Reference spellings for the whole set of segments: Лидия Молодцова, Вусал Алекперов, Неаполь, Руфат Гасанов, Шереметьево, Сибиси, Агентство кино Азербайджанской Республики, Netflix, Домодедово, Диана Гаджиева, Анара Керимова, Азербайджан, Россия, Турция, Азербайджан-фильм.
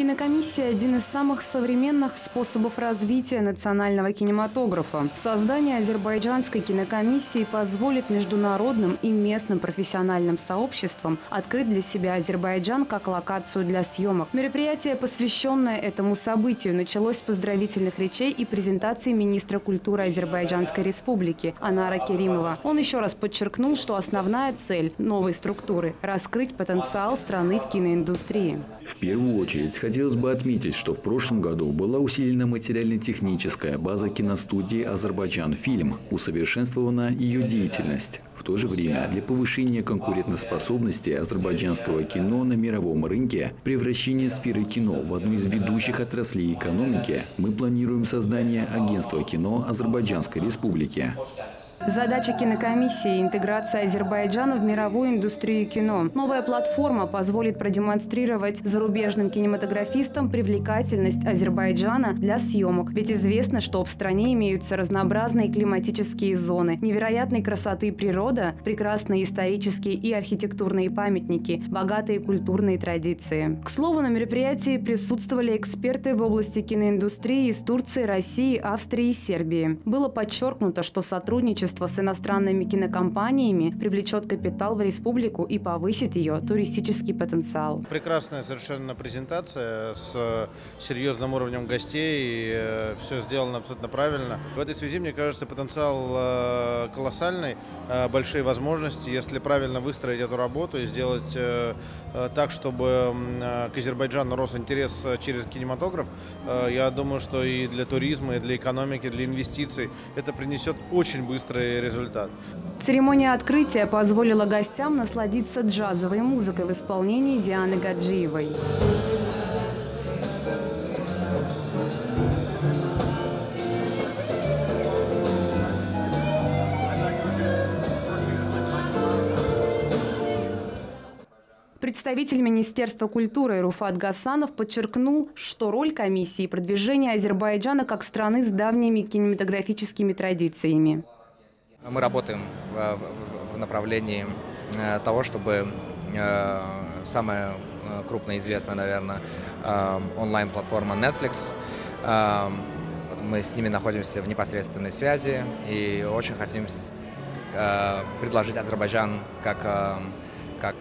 Кинокомиссия – один из самых современных способов развития национального кинематографа. Создание азербайджанской кинокомиссии позволит международным и местным профессиональным сообществам открыть для себя Азербайджан как локацию для съемок. Мероприятие, посвященное этому событию, началось с поздравительных речей и презентации министра культуры Азербайджанской Республики Анара Керимова. Он еще раз подчеркнул, что основная цель новой структуры – раскрыть потенциал страны в киноиндустрии. В первую очередь хотелось бы отметить, что в прошлом году была усилена материально-техническая база киностудии «Азербайджан-фильм», усовершенствована ее деятельность. В то же время для повышения конкурентоспособности азербайджанского кино на мировом рынке, превращения сферы кино в одну из ведущих отраслей экономики, мы планируем создание Агентства кино Азербайджанской Республики. Задача кинокомиссии – интеграция Азербайджана в мировую индустрию кино. Новая платформа позволит продемонстрировать зарубежным кинематографистам привлекательность Азербайджана для съемок. Ведь известно, что в стране имеются разнообразные климатические зоны, невероятной красоты природа, прекрасные исторические и архитектурные памятники, богатые культурные традиции. К слову, на мероприятии присутствовали эксперты в области киноиндустрии из Турции, России, Австрии и Сербии. Было подчеркнуто, что сотрудничество с иностранными кинокомпаниями привлечет капитал в республику и повысит ее туристический потенциал. Прекрасная совершенно презентация с серьезным уровнем гостей. И все сделано абсолютно правильно. В этой связи, мне кажется, потенциал колоссальный, большие возможности, если правильно выстроить эту работу и сделать так, чтобы к Азербайджану рос интерес через кинематограф. Я думаю, что и для туризма, и для экономики, для инвестиций это принесет очень быстро результат. Церемония открытия позволила гостям насладиться джазовой музыкой в исполнении Дианы Гаджиевой. Представитель Министерства культуры Руфат Гасанов подчеркнул, что роль комиссии – продвижение Азербайджана как страны с давними кинематографическими традициями. Мы работаем в направлении того, чтобы самая крупная известная, наверное, онлайн-платформа Netflix. Мы с ними находимся в непосредственной связи и очень хотим предложить Азербайджан как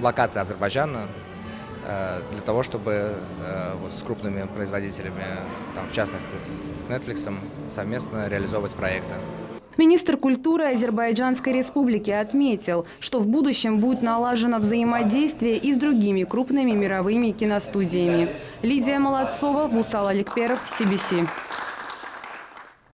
локация Азербайджана для того, чтобы вот с крупными производителями, там, в частности с Netflix, совместно реализовывать проекты. Министр культуры Азербайджанской Республики отметил, что в будущем будет налажено взаимодействие и с другими крупными мировыми киностудиями. Лидия Молодцова, Вусал Алекперов, Сибиси.